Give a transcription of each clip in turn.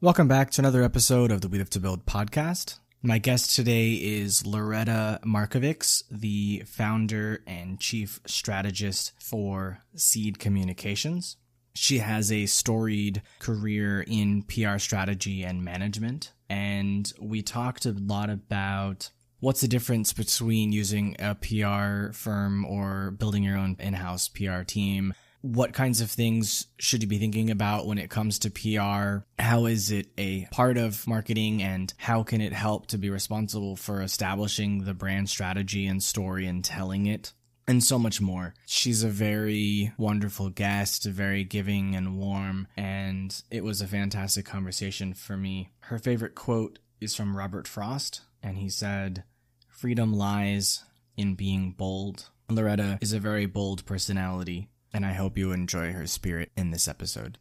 Welcome back to another episode of the We Live to Build podcast. My guest today is Loretta Markevics, the founder and chief strategist for Sēd Communications. She has a storied career in PR strategy and management, and we talked a lot about what's the difference between using a PR firm or building your own in-house PR team. What kinds of things should you be thinking about when it comes to PR? How is it a part of marketing, and how can it help to be responsible for establishing the brand strategy and story and telling it? And so much more. She's a very wonderful guest, very giving and warm, and it was a fantastic conversation for me. Her favorite quote is from Robert Frost, and he said, "Freedom lies in being bold." Loretta is a very bold personality, and I hope you enjoy her spirit in this episode.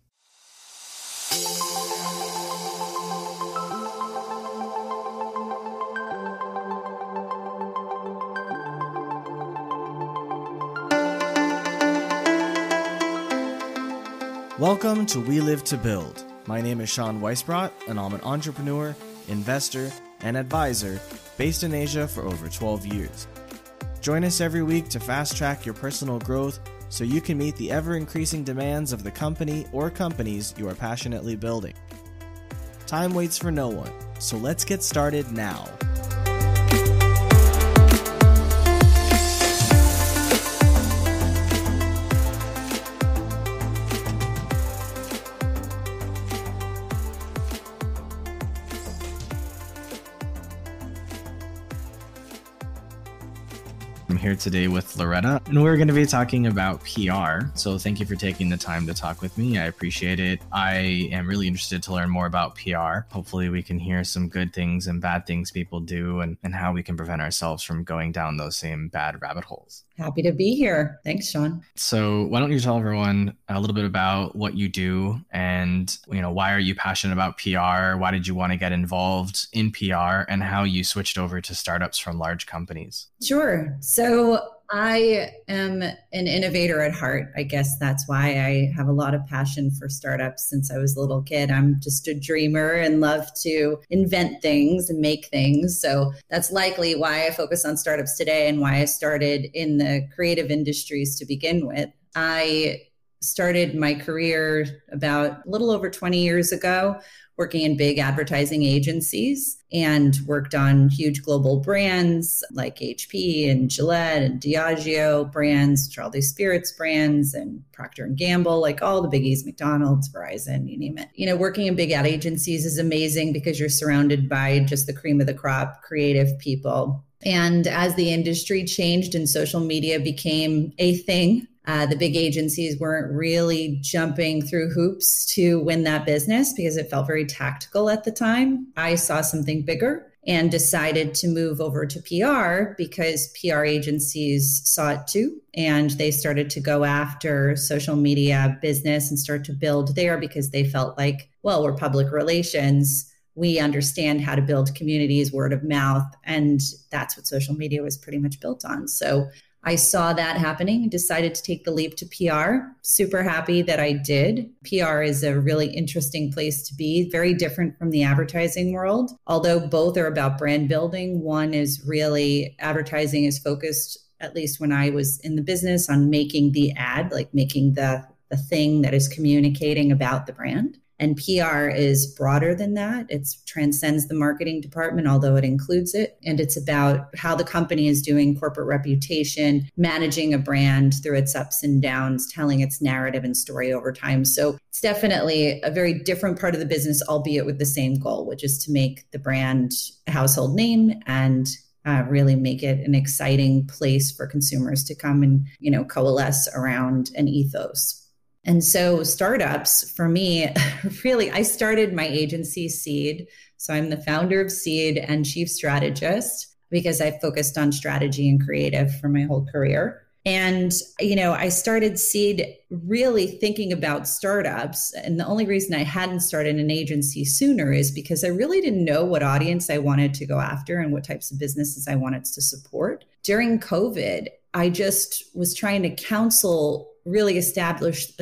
Welcome to We Live to Build. My name is Sean Weisbrot, and I'm an entrepreneur, investor, and advisor based in Asia for over 12 years. Join us every week to fast-track your personal growth so you can meet the ever-increasing demands of the company or companies you are passionately building. Time waits for no one, so let's get started now. Here today with Loretta, and we're going to be talking about PR. So thank you for taking the time to talk with me. I appreciate it. I am really interested to learn more about PR. Hopefully we can hear some good things and bad things people do, and how we can prevent ourselves from going down those same bad rabbit holes. Happy to be here. Thanks, Sean. So why don't you tell everyone a little bit about what you do, and why are you passionate about PR? Why did you want to get involved in PR, and how you switched over to startups from large companies? Sure. So I am an innovator at heart. I guess that's why I have a lot of passion for startups since I was a little kid. I'm just a dreamer and love to invent things and make things. So that's likely why I focus on startups today, and why I started in the creative industries to begin with. I started my career about a little over 20 years ago, working in big advertising agencies, and worked on huge global brands like HP and Gillette and Diageo brands, which are all these spirits brands, and Procter and Gamble, like all the biggies, McDonald's, Verizon, you name it. Working in big ad agencies is amazing because you're surrounded by just the cream of the crop, creative people. And as the industry changed and social media became a thing, the big agencies weren't really jumping through hoops to win that business because it felt very tactical at the time. I saw something bigger and decided to move over to PR because PR agencies saw it too. And they started to go after social media business and start to build there because they felt like, well, we're public relations. We understand how to build communities, word of mouth. And that's what social media was pretty much built on. So I saw that happening and decided to take the leap to PR. Super happy that I did. PR is a really interesting place to be, very different from the advertising world. Although both are about brand building, one is really, advertising is focused, at least when I was in the business, on making the ad, like making the thing that is communicating about the brand. And PR is broader than that. It transcends the marketing department, although it includes it. And it's about how the company is doing, corporate reputation, managing a brand through its ups and downs, telling its narrative and story over time. So it's definitely a very different part of the business, albeit with the same goal, which is to make the brand a household name and really make it an exciting place for consumers to come and coalesce around an ethos. And so startups for me, really, I started my agency Sēd. So I'm the founder of Sēd and chief strategist because I focused on strategy and creative for my whole career. And, I started Sēd really thinking about startups. And the only reason I hadn't started an agency sooner is because I really didn't know what audience I wanted to go after and what types of businesses I wanted to support. During COVID, I just was trying to counsel really established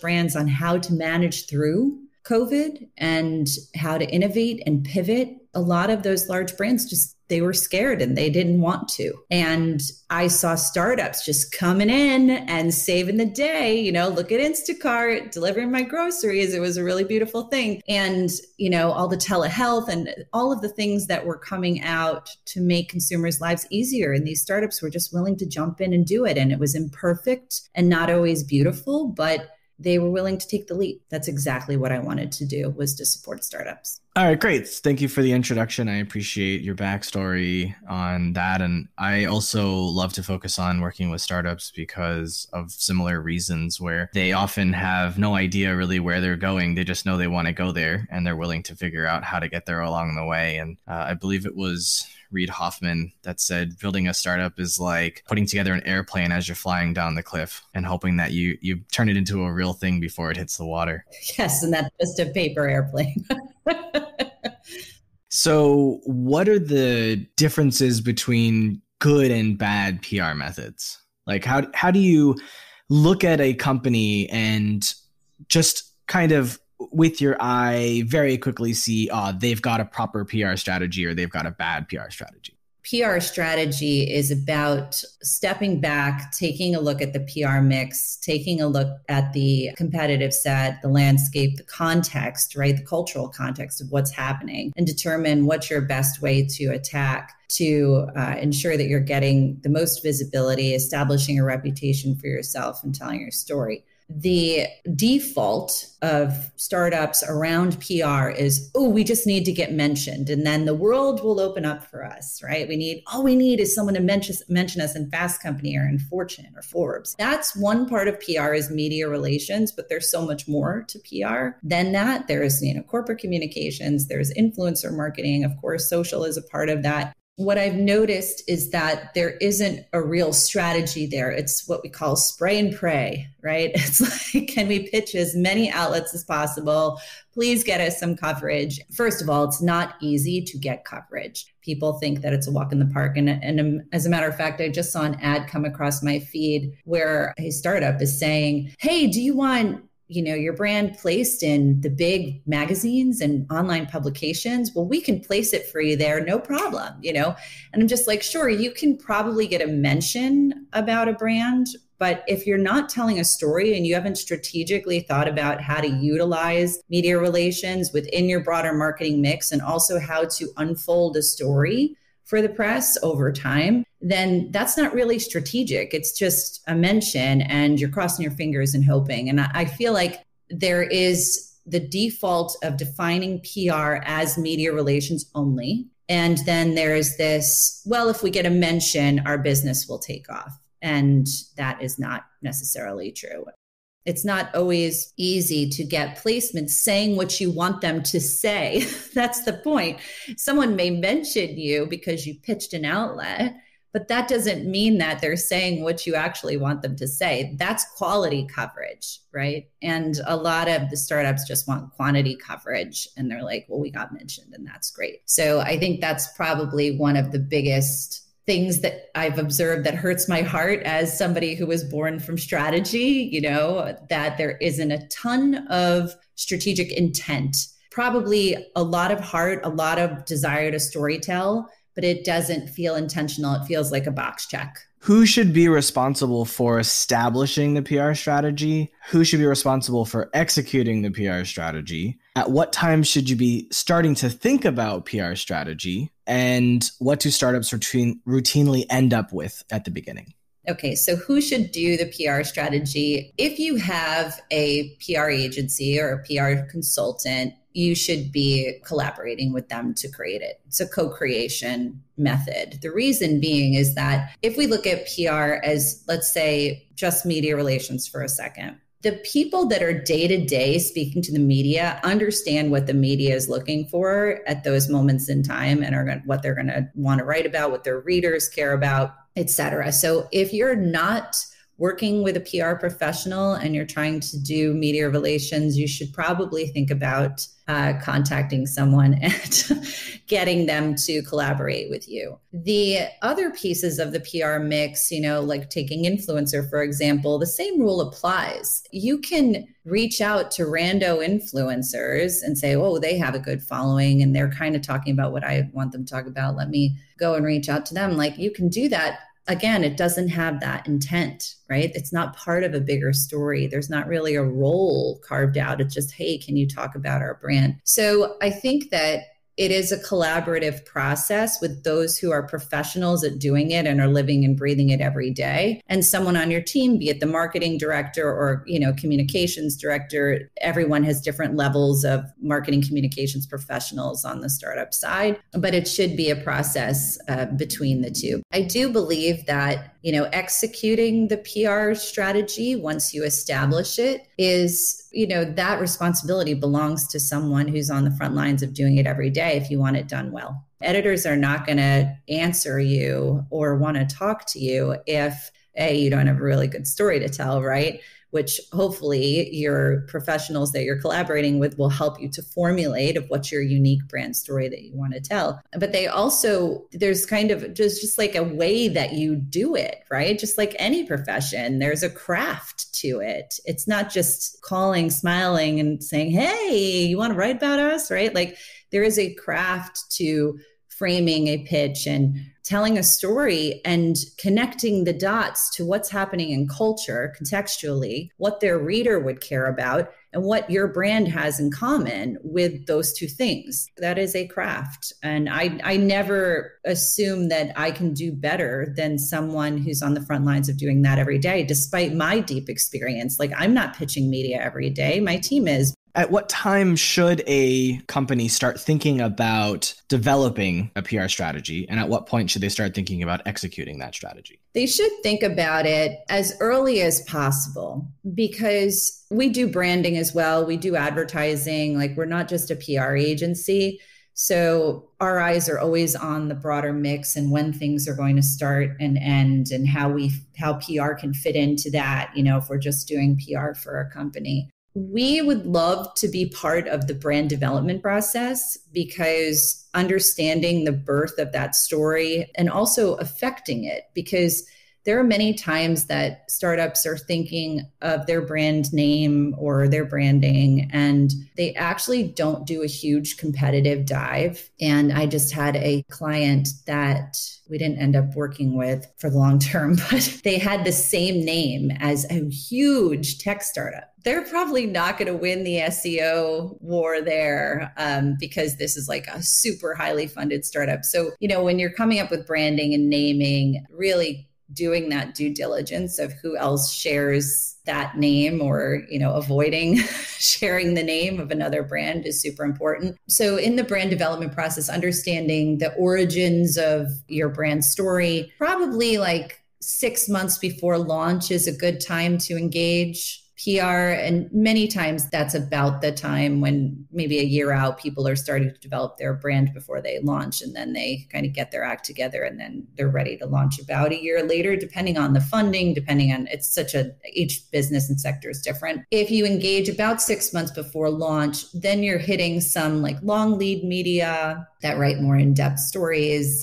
brands on how to manage through COVID and how to innovate and pivot, a lot of those large brands just, they were scared and they didn't want to. And I saw startups just coming in and saving the day, you know, look at Instacart, delivering my groceries. It was a really beautiful thing. And, you know, all the telehealth and all of the things that were coming out to make consumers' lives easier. And these startups were just willing to jump in and do it. And it was imperfect and not always beautiful, but they were willing to take the leap. That's exactly what I wanted to do, was to support startups. All right, great. Thank you for the introduction. I appreciate your backstory on that. And I also love to focus on working with startups because of similar reasons where they often have no idea really where they're going. They just know they want to go there and they're willing to figure out how to get there along the way. And I believe it was Reid Hoffman that said, building a startup is like putting together an airplane as you're flying down the cliff and hoping that you turn it into a real thing before it hits the water. Yes, and that's just a paper airplane. So what are the differences between good and bad PR methods? Like how do you look at a company and just kind of with your eye very quickly see, oh, they've got a proper PR strategy or they've got a bad PR strategy? PR strategy is about stepping back, taking a look at the PR mix, taking a look at the competitive set, the landscape, the context, right? The cultural context of what's happening, and determine what's your best way to attack to ensure that you're getting the most visibility, establishing a reputation for yourself and telling your story. The default of startups around PR is, oh, we just need to get mentioned and then the world will open up for us, right? We need, all we need is someone to mention us in Fast Company or in Fortune or Forbes. That's one part of PR is media relations, but there's so much more to PR than that. There's, you know, corporate communications, there's influencer marketing, of course, social is a part of that. What I've noticed is that there isn't a real strategy there. It's what we call spray and pray, right? It's like, can we pitch as many outlets as possible? Please get us some coverage. First of all, it's not easy to get coverage. People think that it's a walk in the park. And as a matter of fact, I just saw an ad come across my feed where a startup is saying, hey, do you want, you know, your brand placed in the big magazines and online publications? Well, we can place it for you there, no problem, you know? And I'm just like, sure, you can probably get a mention about a brand, but if you're not telling a story and you haven't strategically thought about how to utilize media relations within your broader marketing mix and also how to unfold a story for the press over time, then that's not really strategic. It's just a mention and you're crossing your fingers and hoping. And I feel like there is the default of defining PR as media relations only. And then there's this, well, if we get a mention, our business will take off. And that is not necessarily true. It's not always easy to get placements saying what you want them to say. That's the point. Someone may mention you because you pitched an outlet, but that doesn't mean that they're saying what you actually want them to say. That's quality coverage, right? And a lot of the startups just want quantity coverage and they're like, well, we got mentioned and that's great. So I think that's probably one of the biggest things that I've observed that hurts my heart as somebody who was born from strategy, you know, that there isn't a ton of strategic intent, probably a lot of heart, a lot of desire to storytell, but it doesn't feel intentional. It feels like a box check. Who should be responsible for establishing the PR strategy? Who should be responsible for executing the PR strategy? At what time should you be starting to think about PR strategy? And what do startups routinely end up with at the beginning? Okay, so who should do the PR strategy? If you have a PR agency or a PR consultant, you should be collaborating with them to create it. It's a co-creation method. The reason being is that if we look at PR as, let's say, just media relations for a second, the people that are day-to-day speaking to the media understand what the media is looking for at those moments in time and are what they're going to want to write about, what their readers care about, etc. So if you're not working with a PR professional and you're trying to do media relations, you should probably think about contacting someone and getting them to collaborate with you. The other pieces of the PR mix, you know, like taking influencer, for example, the same rule applies. You can reach out to rando influencers and say, oh, they have a good following and they're kind of talking about what I want them to talk about. Let me go and reach out to them. Like, you can do that. Again, it doesn't have that intent, right? It's not part of a bigger story. There's not really a role carved out. It's just, hey, can you talk about our brand? So I think that it is a collaborative process with those who are professionals at doing it and are living and breathing it every day. And someone on your team, be it the marketing director or, you know, communications director, everyone has different levels of marketing communications professionals on the startup side, but it should be a process between the two. I do believe that, you know, executing the PR strategy once you establish it is, you know, that responsibility belongs to someone who's on the front lines of doing it every day if you want it done well. Editors are not going to answer you or want to talk to you if, A, you don't have a really good story to tell, right? Which hopefully your professionals that you're collaborating with will help you to formulate of what's your unique brand story that you want to tell. But they also, there's kind of just like a way that you do it, right? Just like any profession, there's a craft to it. It's not just calling, smiling and saying, hey, you want to write about us, right? Like, there is a craft to framing a pitch and telling a story and connecting the dots to what's happening in culture contextually, what their reader would care about, and what your brand has in common with those two things. That is a craft. And I never assume that I can do better than someone who's on the front lines of doing that every day, despite my deep experience. Like, I'm not pitching media every day. My team is. At what time should a company start thinking about developing a PR strategy? And at what point should they start thinking about executing that strategy? They should think about it as early as possible, because we do branding as well. We do advertising. Like, we're not just a PR agency. So our eyes are always on the broader mix and when things are going to start and end and how PR can fit into that, you know, if we're just doing PR for a company. We would love to be part of the brand development process, because understanding the birth of that story and also affecting it, because there are many times that startups are thinking of their brand name or their branding, and they actually don't do a huge competitive dive. And I just had a client that we didn't end up working with for the long term, but they had the same name as a huge tech startup. They're probably not going to win the SEO war there because this is like a super highly funded startup. So, you know, when you're coming up with branding and naming, really doing that due diligence of who else shares that name, or, you know, avoiding sharing the name of another brand is super important. So in the brand development process, understanding the origins of your brand story, probably like 6 months before launch is a good time to engage PR. And many times that's about the time when maybe a year out, people are starting to develop their brand before they launch, and then they kind of get their act together and then they're ready to launch about a year later, depending on the funding, depending on, it's such a, each business and sector is different. If you engage about 6 months before launch, then you're hitting some like long lead media that write more in-depth stories.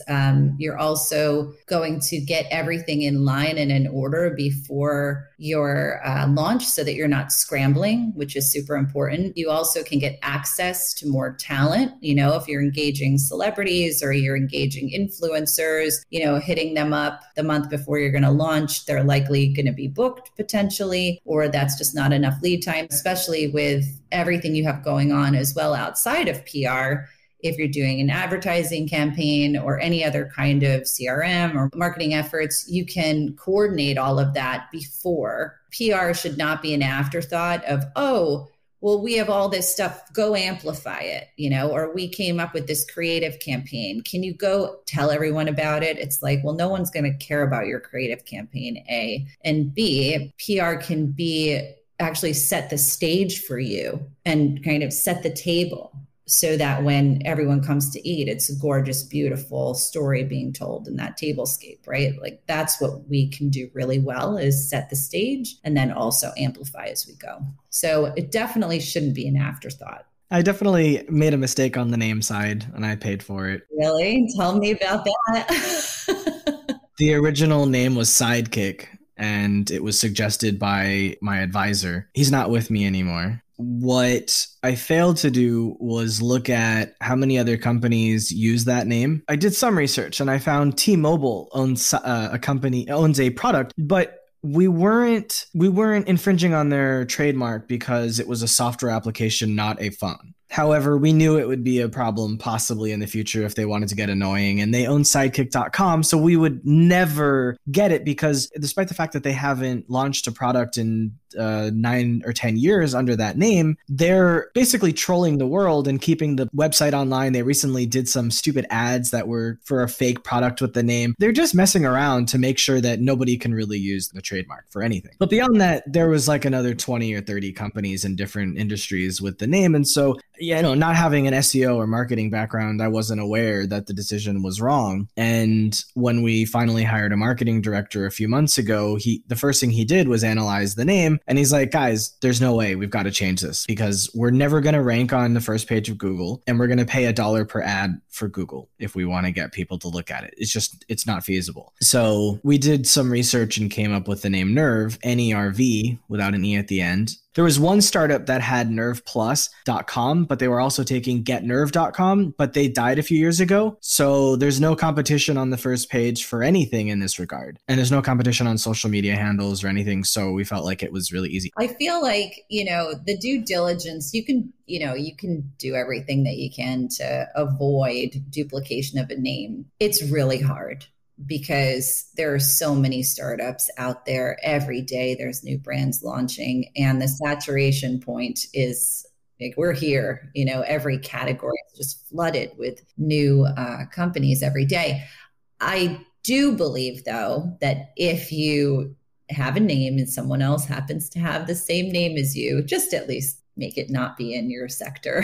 You're also going to get everything in line and in order before your launch so that you're not scrambling, which is super important. You also can get access to more talent. You know, if you're engaging celebrities or you're engaging influencers, you know, hitting them up the month before you're going to launch, they're likely going to be booked potentially, or that's just not enough lead time, especially with everything you have going on as well outside of PR. If you're doing an advertising campaign or any other kind of CRM or marketing efforts, you can coordinate all of that before. PR should not be an afterthought of, oh, well, we have all this stuff, go amplify it, you know, or we came up with this creative campaign. Can you go tell everyone about it? It's like, well, no one's going to care about your creative campaign, A. And B, PR can be actually set the stage for you and kind of set the table. so that when everyone comes to eat, it's a gorgeous, beautiful story being told in that tablescape, right? Like that's what we can do really well, is set the stage and then also amplify as we go. So it definitely shouldn't be an afterthought. I definitely made a mistake on the name side and I paid for it. Really? Tell me about that. The original name was Sidekick and it was suggested by my advisor. He's not with me anymore. What I failed to do was look at how many other companies use that name. I did some research and I found T-Mobile owns a product, but we weren't infringing on their trademark because it was a software application, not a phone. However, we knew it would be a problem possibly in the future if they wanted to get annoying, and they own sidekick.com. So we would never get it because despite the fact that they haven't launched a product in 9 or 10 years under that name, they're basically trolling the world and keeping the website online. They recently did some stupid ads that were for a fake product with the name. They're just messing around to make sure that nobody can really use the trademark for anything. But beyond that, there was like another 20 or 30 companies in different industries with the name. And so not having an SEO or marketing background, I wasn't aware that the decision was wrong. And when we finally hired a marketing director a few months ago, the first thing he did was analyze the name. And he's like, guys, there's no way, we've got to change this because we're never going to rank on the first page of Google. And we're going to pay $1 per ad for Google if we want to get people to look at it. It's not feasible. So we did some research and came up with the name Nerve, N-E-R-V, without an E at the end. There was one startup that had nerveplus.com, but they were also taking getnerve.com, but they died a few years ago. So there's no competition on the first page for anything in this regard. And there's no competition on social media handles or anything. So we felt like it was really easy. I feel like, the due diligence, you can do everything that you can to avoid duplication of a name. It's really hard, because there are so many startups out there every day. There's new brands launching, and the saturation point is like, we're here, every category is just flooded with new companies every day. I do believe though, that if you have a name and someone else happens to have the same name as you, just at least make it not be in your sector.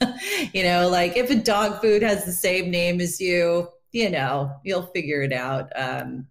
Like if a dog food has the same name as you, you'll figure it out.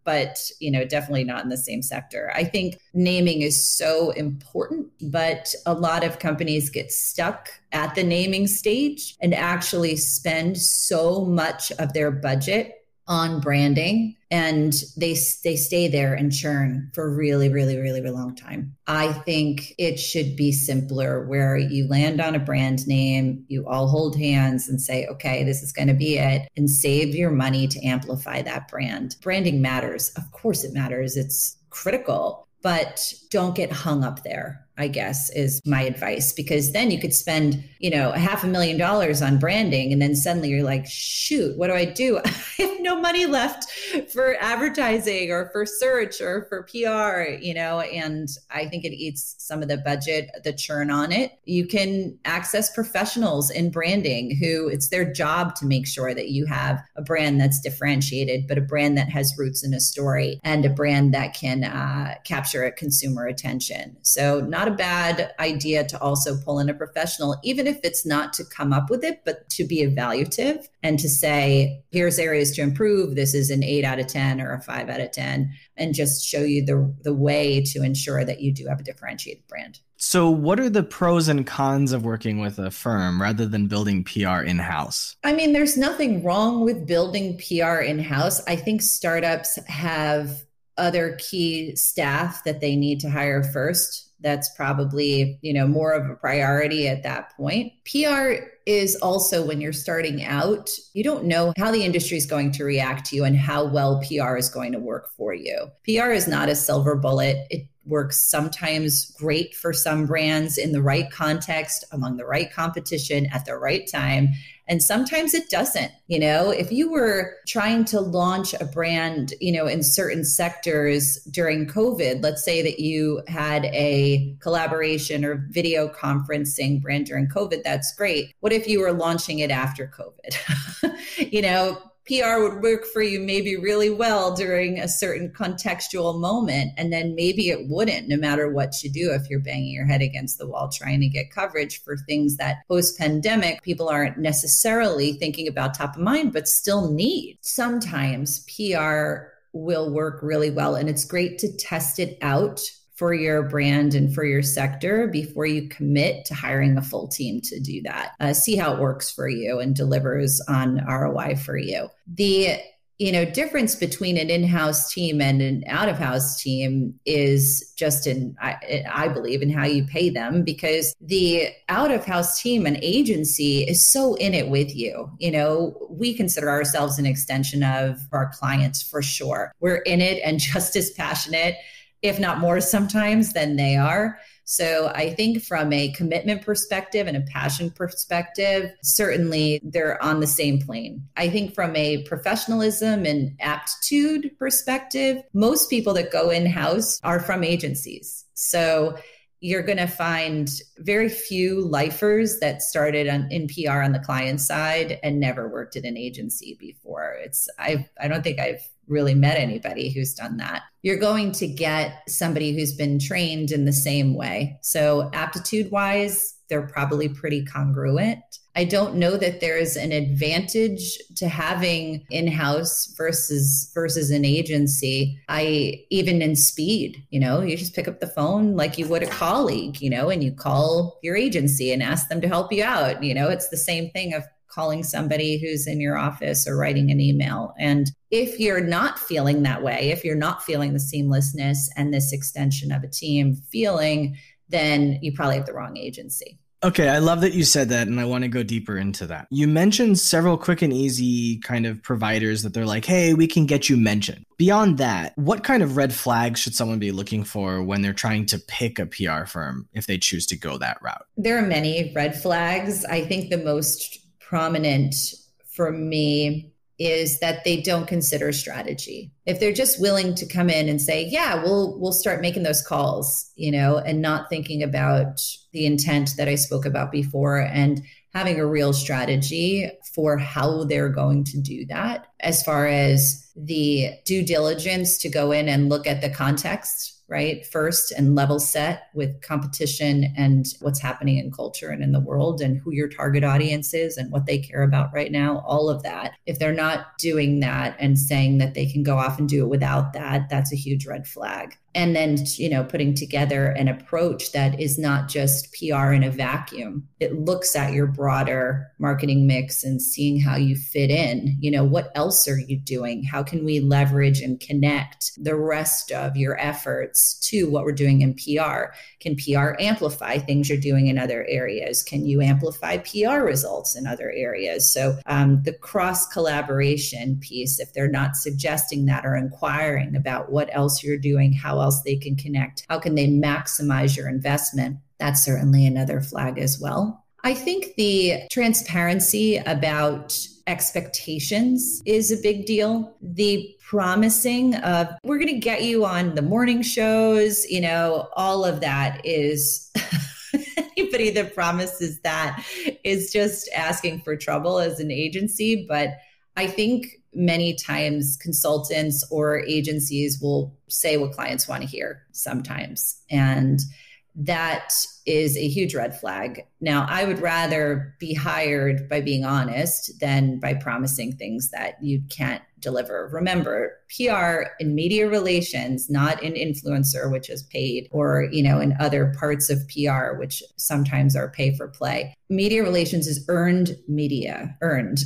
But definitely not in the same sector. I think naming is so important, but a lot of companies get stuck at the naming stage and actually spend so much of their budget on branding, and they stay there and churn for really, really, really, really long time. I think it should be simpler, where you land on a brand name, you all hold hands and say, okay, this is going to be it, and save your money to amplify that brand. Branding matters. Of course it matters. It's critical, but don't get hung up there, I guess, is my advice, because then you could spend, $500,000 on branding. And then suddenly you're like, shoot, what do? I have no money left for advertising or for search or for PR, and I think it eats some of the budget, the churn on it. You can access professionals in branding who it's their job to make sure that you have a brand that's differentiated, but a brand that has roots in a story and a brand that can capture a consumer attention. So not a bad idea to also pull in a professional, even if it's not to come up with it, but to be evaluative and to say, here's areas to improve. This is an 8 out of 10 or a 5 out of 10, and just show you the way to ensure that you do have a differentiated brand. So what are the pros and cons of working with a firm rather than building PR in-house? I mean, there's nothing wrong with building PR in-house. I think startups have other key staff that they need to hire first. That's probably, more of a priority at that point. PR is also, when you're starting out, you don't know how the industry is going to react to you and how well PR is going to work for you. PR is not a silver bullet. It works sometimes great for some brands in the right context, among the right competition, at the right time. And sometimes it doesn't. If you were trying to launch a brand, in certain sectors during COVID, let's say that you had a collaboration or video conferencing brand during COVID, that's great. What if you were launching it after COVID? PR would work for you maybe really well during a certain contextual moment, and then maybe it wouldn't, no matter what you do, if you're banging your head against the wall trying to get coverage for things that post-pandemic people aren't necessarily thinking about top of mind, but still need. Sometimes PR will work really well, and it's great to test it out for your brand and for your sector before you commit to hiring a full team to do that. See how it works for you and delivers on ROI for you. The difference between an in-house team and an out-of-house team is just I believe, in how you pay them, because the out-of-house team, an agency, is so in it with you. We consider ourselves an extension of our clients for sure. We're in it and just as passionate, if not more sometimes, than they are. So I think from a commitment perspective and a passion perspective, certainly they're on the same plane. I think from a professionalism and aptitude perspective, most people that go in-house are from agencies. So you're going to find very few lifers that started in PR on the client side and never worked at an agency before. I don't think I've really met anybody who's done that. You're going to get somebody who's been trained in the same way. So aptitude-wise, they're probably pretty congruent. I don't know that there is an advantage to having in-house versus an agency. Even in speed, you just pick up the phone like you would a colleague, and you call your agency and ask them to help you out. It's the same thing of calling somebody who's in your office or writing an email. And if you're not feeling that way, if you're not feeling the seamlessness and this extension of a team feeling, then you probably have the wrong agency. Okay, I love that you said that, and I want to go deeper into that. You mentioned several quick and easy kind of providers that they're like, hey, we can get you mentioned. Beyond that, what kind of red flags should someone be looking for when they're trying to pick a PR firm if they choose to go that route? There are many red flags. I think the most prominent for me is that they don't consider strategy. If they're just willing to come in and say, yeah, we'll start making those calls, and not thinking about the intent that I spoke about before and having a real strategy for how they're going to do that, as far as the due diligence to go in and look at the context, right? First, and level set with competition and what's happening in culture and in the world and who your target audience is and what they care about right now, all of that. If they're not doing that and saying that they can go off and do it without that, that's a huge red flag. And then, putting together an approach that is not just PR in a vacuum. It looks at your broader marketing mix and seeing how you fit in. What else are you doing? How can we leverage and connect the rest of your efforts to what we're doing in PR? Can PR amplify things you're doing in other areas? Can you amplify PR results in other areas? So the cross-collaboration piece, if they're not suggesting that or inquiring about what else you're doing, how else they can connect, how can they maximize your investment? That's certainly another flag as well. I think the transparency about expectations is a big deal. The promising of, we're going to get you on the morning shows, all of that is anybody that promises that is just asking for trouble as an agency. But I think many times consultants or agencies will say what clients want to hear sometimes. And that is a huge red flag. Now, I would rather be hired by being honest than by promising things that you can't deliver. Remember, PR in media relations, not in influencer, which is paid, or, in other parts of PR, which sometimes are pay for play. Media relations is earned media,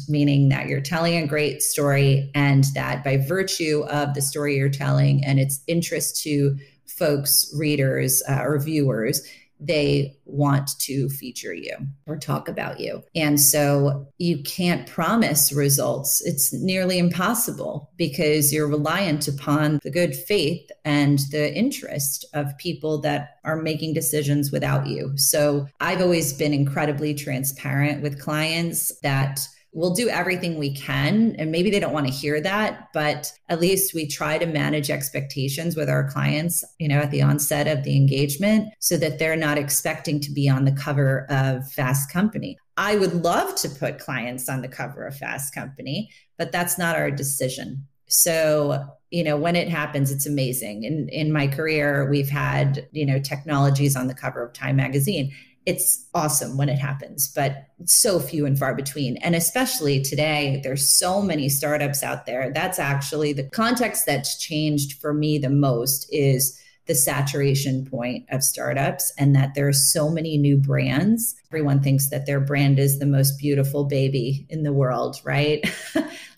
meaning that you're telling a great story, and that by virtue of the story you're telling and its interest to folks, readers, or viewers, they want to feature you or talk about you. And so you can't promise results. It's nearly impossible because you're reliant upon the good faith and the interest of people that are making decisions without you. So I've always been incredibly transparent with clients that We'll do everything we can, and maybe they don't want to hear that, but at least we try to manage expectations with our clients, you know, at the onset of the engagement so that they're not expecting to be on the cover of Fast Company. I would love to put clients on the cover of Fast Company, but that's not our decision. So, you know, when it happens, it's amazing. In my career, we've had, you know, technologies on the cover of Time Magazine. It's awesome when it happens, but so few and far between. And especially today, there's so many startups out there. That's actually the context that's changed for me the most is the saturation point of startups and that there are so many new brands. Everyone thinks that their brand is the most beautiful baby in the world, right?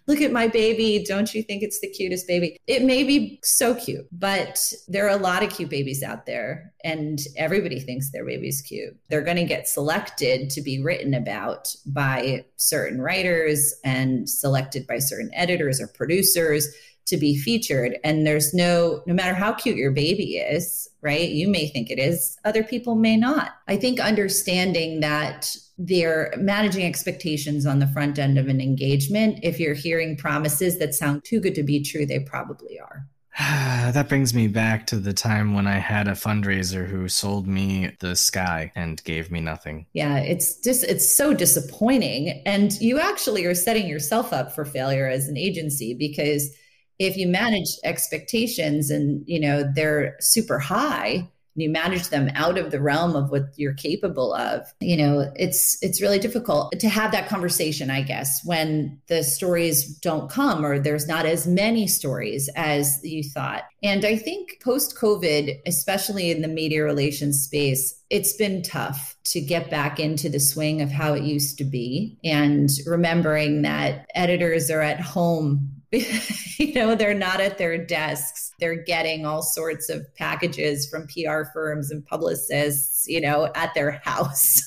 Look at my baby. Don't you think it's the cutest baby? It may be so cute, but there are a lot of cute babies out there and everybody thinks their baby's cute. They're going to get selected to be written about by certain writers and selected by certain editors or producers to be featured. And there's no matter how cute your baby is, right? You may think it is, other people may not. I think understanding that they're managing expectations on the front end of an engagement. If you're hearing promises that sound too good to be true, they probably are. That brings me back to the time when I had a fundraiser who sold me the sky and gave me nothing. Yeah, it's so disappointing. And you actually are setting yourself up for failure as an agency, because if you manage expectations and, you know, they're super high, and you manage them out of the realm of what you're capable of, you know, it's really difficult to have that conversation, I guess, when the stories don't come or there's not as many stories as you thought. And I think post-COVID, especially in the media relations space, it's been tough to get back into the swing of how it used to be. And remembering that editors are at home, you know, they're not at their desks. They're getting all sorts of packages from PR firms and publicists, you know, at their house,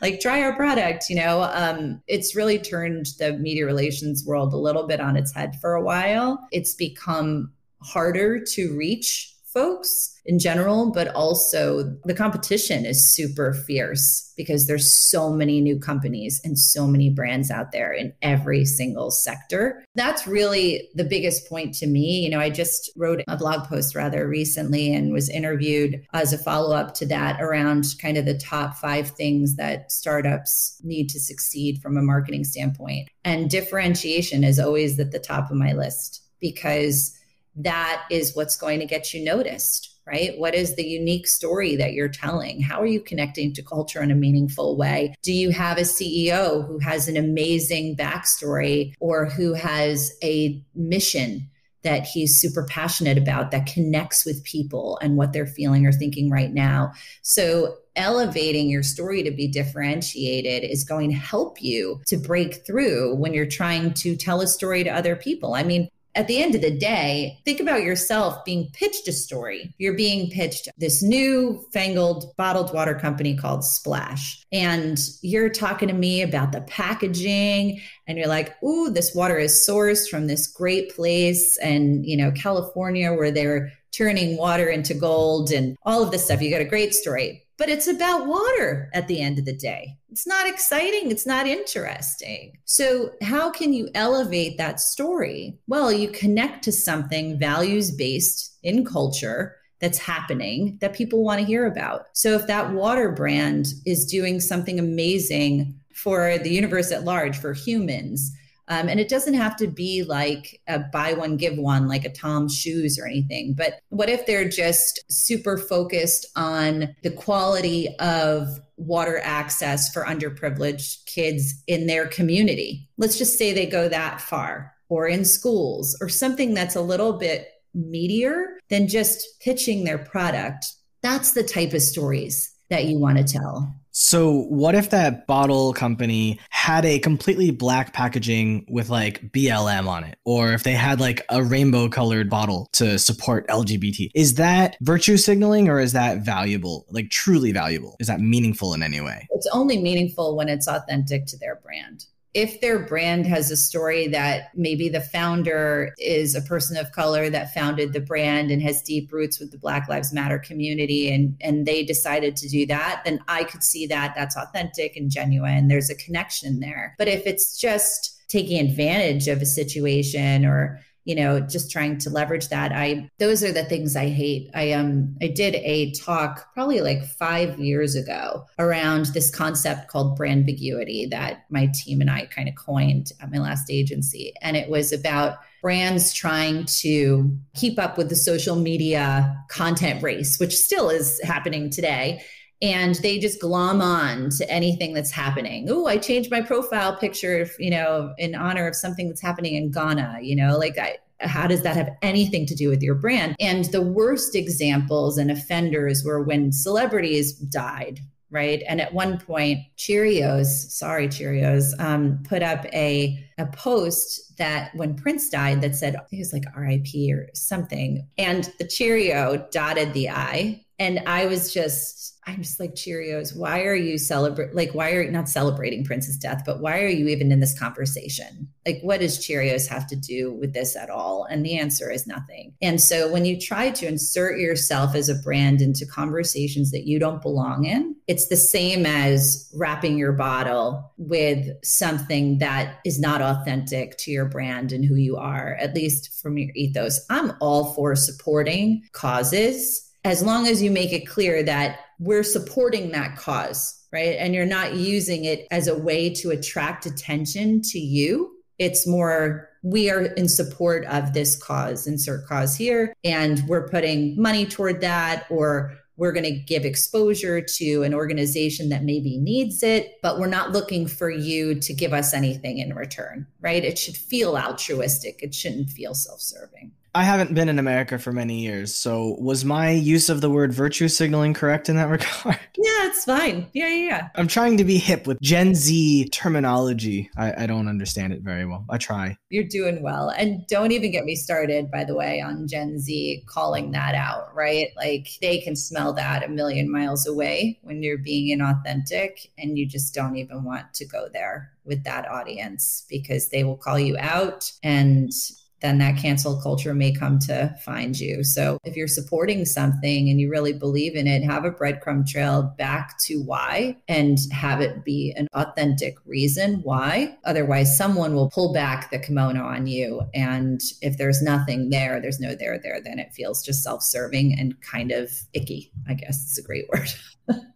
like try our product, you know, it's really turned the media relations world a little bit on its head for a while. It's become harder to reach folks in general, but also the competition is super fierce because there's so many new companies and so many brands out there in every single sector. That's really the biggest point to me. You know, I just wrote a blog post rather recently and was interviewed as a follow-up to that around kind of the top 5 things that startups need to succeed from a marketing standpoint. And differentiation is always at the top of my list because that is what's going to get you noticed, right? What is the unique story that you're telling? How are you connecting to culture in a meaningful way? Do you have a CEO who has an amazing backstory or who has a mission that he's super passionate about that connects with people and what they're feeling or thinking right now? So elevating your story to be differentiated is going to help you to break through when you're trying to tell a story to other people. I mean, at the end of the day, think about yourself being pitched a story. You're being pitched this new fangled bottled water company called Splash. And you're talking to me about the packaging and you're like, ooh, this water is sourced from this great place. And, you know, California, where they're turning water into gold and all of this stuff. You got a great story, but it's about water at the end of the day. It's not exciting. It's not interesting. So how can you elevate that story? Well, you connect to something values-based in culture that's happening that people want to hear about. So if that water brand is doing something amazing for the universe at large, for humans, and it doesn't have to be like a buy one, give one, like a Tom's shoes or anything. But what if they're just super focused on the quality of water access for underprivileged kids in their community? Let's just say they go that far, or in schools, or something that's a little bit meatier than just pitching their product. That's the type of stories that you want to tell. So what if that bottle company had a completely black packaging with like BLM on it? Or if they had like a rainbow colored bottle to support LGBT? Is that virtue signaling or is that valuable? Like truly valuable? Is that meaningful in any way? It's only meaningful when it's authentic to their brand. if their brand has a story that maybe the founder is a person of color that founded the brand and has deep roots with the Black Lives Matter community, and they decided to do that, then I could see that that's authentic and genuine. There's a connection there. But if it's just taking advantage of a situation or, you know, just trying to leverage that, those are the things I hate. I did a talk probably like 5 years ago around this concept called brandambiguity that my team and I kind of coined at my last agency. And it was about brands trying to keep up with the social media content race, which still is happening today. And they just glom on to anything that's happening. Oh, I changed my profile picture, you know, in honor of something that's happening in Ghana, you know, like how does that have anything to do with your brand? And the worst examples and offenders were when celebrities died, right? And at one point, Cheerios, put up a post that when Prince died that said, it was like RIP or something. And the Cheerio dotted the I. And I'm just like, Cheerios, why are you why are you not celebrating Prince's death, but why are you even in this conversation? Like, what does Cheerios have to do with this at all? And the answer is nothing. And so when you try to insert yourself as a brand into conversations that you don't belong in, it's the same as wrapping your bottle with something that is not authentic to your brand and who you are, at least from your ethos. I'm all for supporting causes, as long as you make it clear that we're supporting that cause, right? And you're not using it as a way to attract attention to you. It's more, we are in support of this cause, insert cause here, and we're putting money toward that, or we're going to give exposure to an organization that maybe needs it, but we're not looking for you to give us anything in return, right? It should feel altruistic. It shouldn't feel self-serving. I haven't been in America for many years, so was my use of the word virtue signaling correct in that regard? Yeah, it's fine. Yeah. I'm trying to be hip with Gen Z terminology. I don't understand it very well. I try. You're doing well. And don't even get me started, by the way, on Gen Z calling that out, right? Like, they can smell that a million miles away when you're being inauthentic, and you just don't even want to go there with that audience because they will call you out, and then that cancel culture may come to find you. So if you're supporting something and you really believe in it, have a breadcrumb trail back to why, and have it be an authentic reason why. Otherwise, someone will pull back the kimono on you. And if there's nothing there, there's no there, then it feels just self-serving and kind of icky, I guess it's a great word.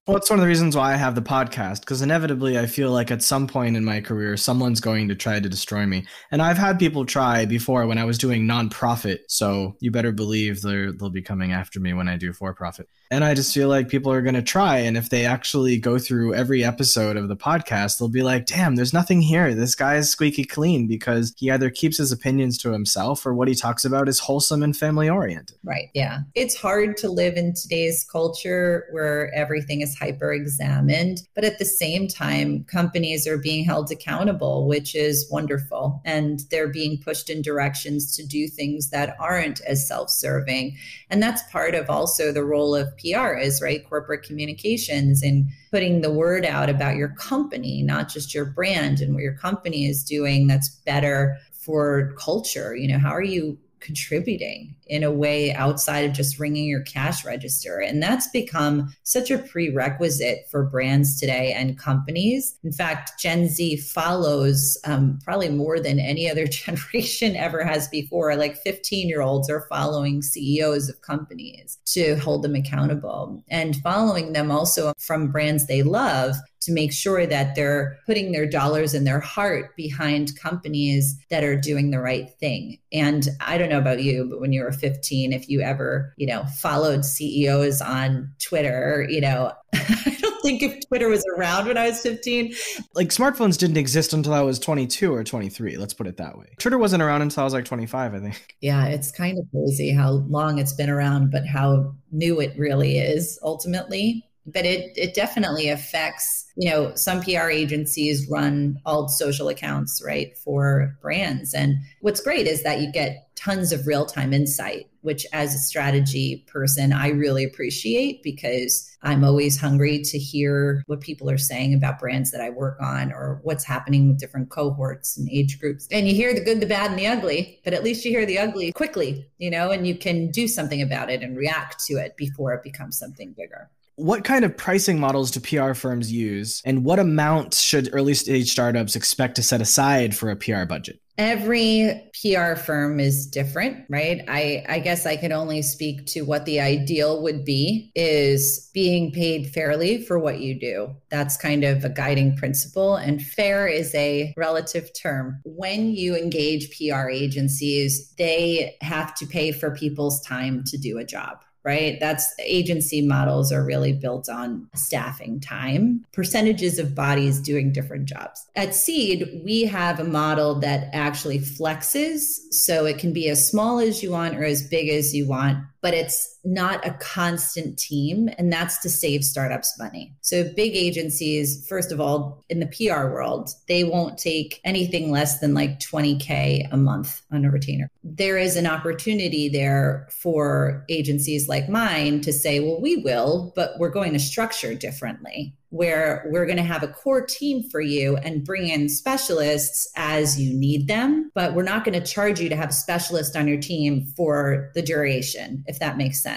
Well, it's one of the reasons why I have the podcast, because inevitably I feel like at some point in my career, someone's going to try to destroy me. And I've had people try before when I was doing nonprofit. So you better believe they'll be coming after me when I do for profit. And I just feel like people are going to try. And if they actually go through every episode of the podcast, they'll be like, damn, there's nothing here. This guy is squeaky clean because he either keeps his opinions to himself or what he talks about is wholesome and family oriented. Right. Yeah. It's hard to live in today's culture where everything is hyper-examined, but at the same time, companies are being held accountable, which is wonderful. And they're being pushed in directions to do things that aren't as self-serving. And that's part of also the role of PR is, right, corporate communications and putting the word out about your company, not just your brand, and what your company is doing that's better for culture. You know, how are you contributing in a way outside of just ringing your cash register? And that's become such a prerequisite for brands today and companies. In fact, Gen Z follows probably more than any other generation ever has before. Like 15-year-olds are following CEOs of companies to hold them accountable, and following them also from brands they love to make sure that they're putting their dollars and their heart behind companies that are doing the right thing. And I don't know about you, but when you were 15, if you ever, you know, followed CEOs on Twitter, you know, I don't think if Twitter was around when I was 15. Like, smartphones didn't exist until I was 22 or 23. Let's put it that way. Twitter wasn't around until I was like 25, I think. Yeah, it's kind of crazy how long it's been around, but how new it really is ultimately. But it definitely affects, you know, some PR agencies run all social accounts, right, for brands. And what's great is that you get tons of real-time insight, which as a strategy person, I really appreciate because I'm always hungry to hear what people are saying about brands that I work on or what's happening with different cohorts and age groups. And you hear the good, the bad, and the ugly, but at least you hear the ugly quickly, you know, and you can do something about it and react to it before it becomes something bigger. What kind of pricing models do PR firms use, and what amount should early stage startups expect to set aside for a PR budget? Every PR firm is different, right? I guess I can only speak to what the ideal would be, is being paid fairly for what you do. That's kind of a guiding principle, and fair is a relative term. When you engage PR agencies, they have to pay for people's time to do a job. Right? That's agency models are really built on staffing time, percentages of bodies doing different jobs. At Sēd, we have a model that actually flexes. So it can be as small as you want or as big as you want, but it's not a constant team. And that's to save startups money. So big agencies, first of all, in the PR world, they won't take anything less than like $20K a month on a retainer. There is an opportunity there for agencies like mine to say, well, we will, but we're going to structure differently, where we're going to have a core team for you and bring in specialists as you need them, but we're not going to charge you to have a specialist on your team for the duration, if that makes sense.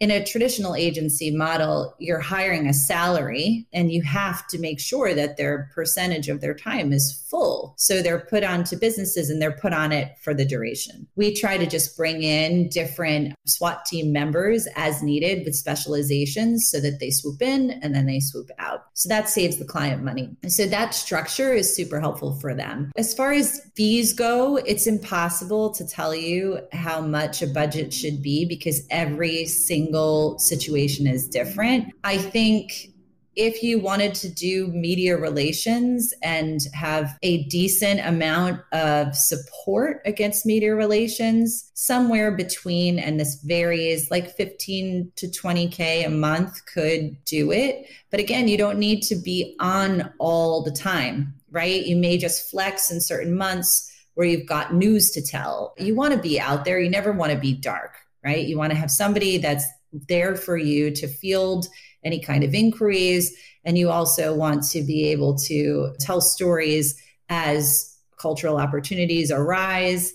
In a traditional agency model, you're hiring a salary and you have to make sure that their percentage of their time is full. So they're put onto businesses and they're put on it for the duration. We try to just bring in different SWAT team members as needed with specializations so that they swoop in and then they swoop out. So that saves the client money. And so that structure is super helpful for them. As far as fees go, it's impossible to tell you how much a budget should be because every single situation is different. I think if you wanted to do media relations and have a decent amount of support against media relations, somewhere between, and this varies, like 15 to 20K a month could do it. But again, you don't need to be on all the time, right? You may just flex in certain months where you've got news to tell. You want to be out there. You never want to be dark, right? You want to have somebody that's there for you to field any kind of inquiries. And you also want to be able to tell stories as cultural opportunities arise,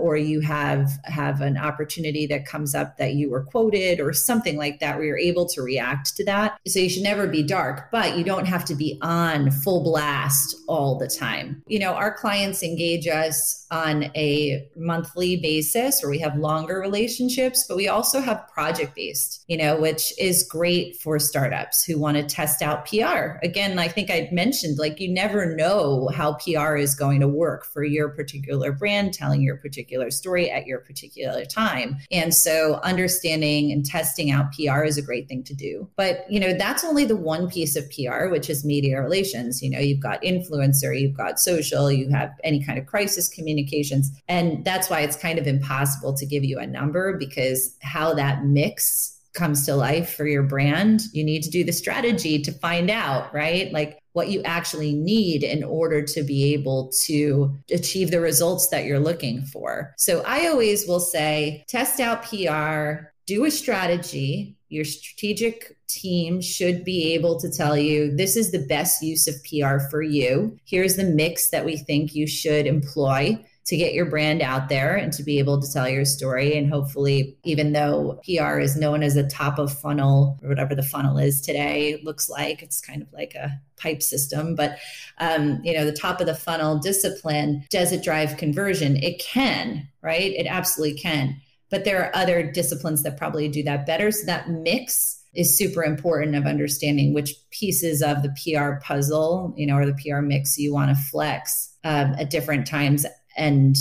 or you have an opportunity that comes up that you were quoted or something like that, where you're able to react to that. So you should never be dark, but you don't have to be on full blast all the time. You know, our clients engage us on a monthly basis, or we have longer relationships, but we also have project-based, you know, which is great for startups who want to test out PR. Again, I think I mentioned, like, you never know how PR is going to work for your particular brand, telling your particular story at your particular time. And so understanding and testing out PR is a great thing to do. But, you know, that's only the one piece of PR, which is media relations. You know, you've got influencer, you've got social, you have any kind of crisis communications. And that's why it's kind of impossible to give you a number, because how that mix comes to life for your brand, you need to do the strategy to find out, right? Like, what you actually need in order to be able to achieve the results that you're looking for. So I always will say, test out PR, do a strategy. Your strategic team should be able to tell you, this is the best use of PR for you. Here's the mix that we think you should employ to get your brand out there and to be able to tell your story. And hopefully, even though PR is known as a top of funnel, or whatever the funnel is today, looks like it's kind of like a pipe system, but you know, the top of the funnel discipline, does it drive conversion? It can, right? It absolutely can. But there are other disciplines that probably do that better. So that mix is super important of understanding which pieces of the PR puzzle, you know, or the PR mix you want to flex at different times and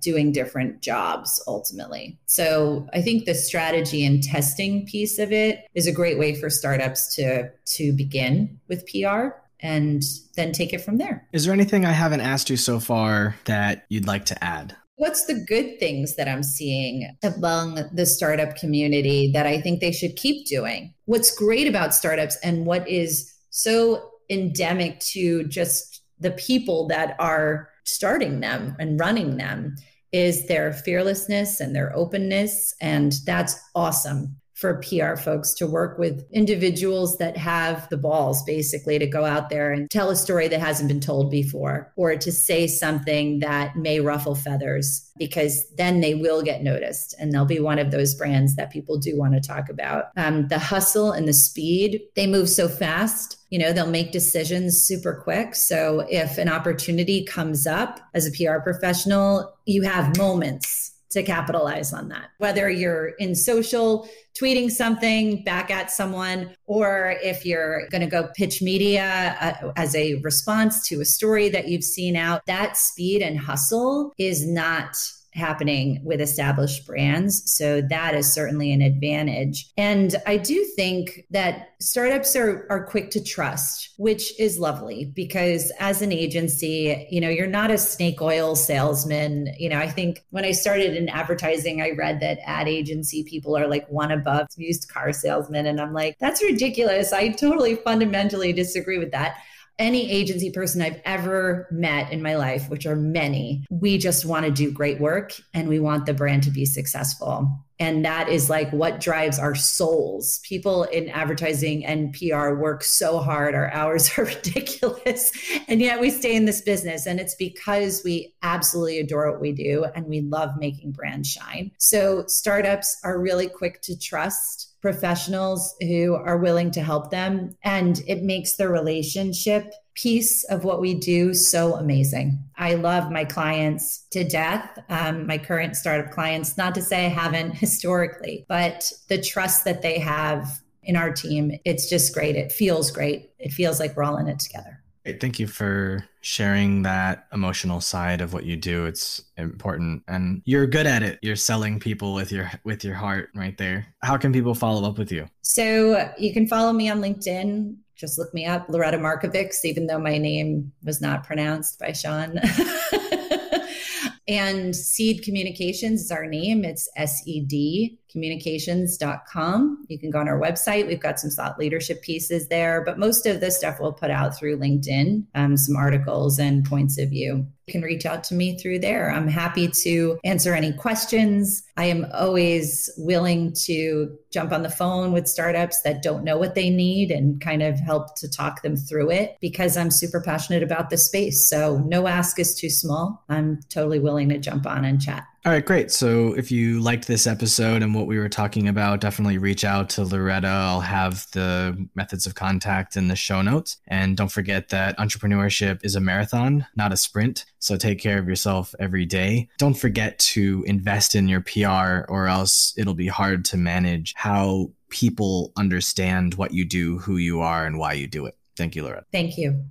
doing different jobs ultimately. So I think the strategy and testing piece of it is a great way for startups to begin with PR and then take it from there. Is there anything I haven't asked you so far that you'd like to add? What's the good things that I'm seeing among the startup community that I think they should keep doing? What's great about startups and what is so endemic to just the people that are starting them and running them is their fearlessness and their openness. And that's awesome for PR folks to work with individuals that have the balls, basically, to go out there and tell a story that hasn't been told before, or to say something that may ruffle feathers, because then they will get noticed and they'll be one of those brands that people do want to talk about. The hustle and the speed, they move so fast. You know, they'll make decisions super quick. So if an opportunity comes up as a PR professional, you have moments to capitalize on that, whether you're in social, tweeting something back at someone, or if you're going to go pitch media as a response to a story that you've seen out. That speed and hustle is not happening with established brands. So that is certainly an advantage. And I do think that startups are quick to trust, which is lovely, because as an agency, you know, you're not a snake oil salesman. You know, I think when I started in advertising, I read that ad agency people are like one above used car salesmen. And I'm like, that's ridiculous. I totally fundamentally disagree with that. Any agency person I've ever met in my life, which are many, we just want to do great work and we want the brand to be successful. And that is like what drives our souls. People in advertising and PR work so hard. Our hours are ridiculous. And yet we stay in this business. And it's because we absolutely adore what we do and we love making brands shine. So startups are really quick to trust professionals who are willing to help them. And it makes the relationship piece of what we do so amazing. I love my clients to death, my current startup clients, not to say I haven't historically, but the trust that they have in our team, it's just great. It feels great. It feels like we're all in it together. Great. Thank you for sharing that emotional side of what you do. It's important and you're good at it. You're selling people with your heart right there. How can people follow up with you? So you can follow me on LinkedIn. Just look me up, Loretta Markevics, even though my name was not pronounced by Sean. And Sēd Communications is our name. It's sedcommunications.com. You can go on our website. We've got some thought leadership pieces there, but most of the stuff we'll put out through LinkedIn, some articles and points of view. You can reach out to me through there. I'm happy to answer any questions. I am always willing to jump on the phone with startups that don't know what they need and kind of help to talk them through it, because I'm super passionate about this space. So no ask is too small. I'm totally willing to jump on and chat. All right, great. So if you liked this episode and what we were talking about, definitely reach out to Loretta. I'll have the methods of contact in the show notes. And don't forget that entrepreneurship is a marathon, not a sprint. So take care of yourself every day. Don't forget to invest in your PR, or else it'll be hard to manage how people understand what you do, who you are, and why you do it. Thank you, Loretta. Thank you.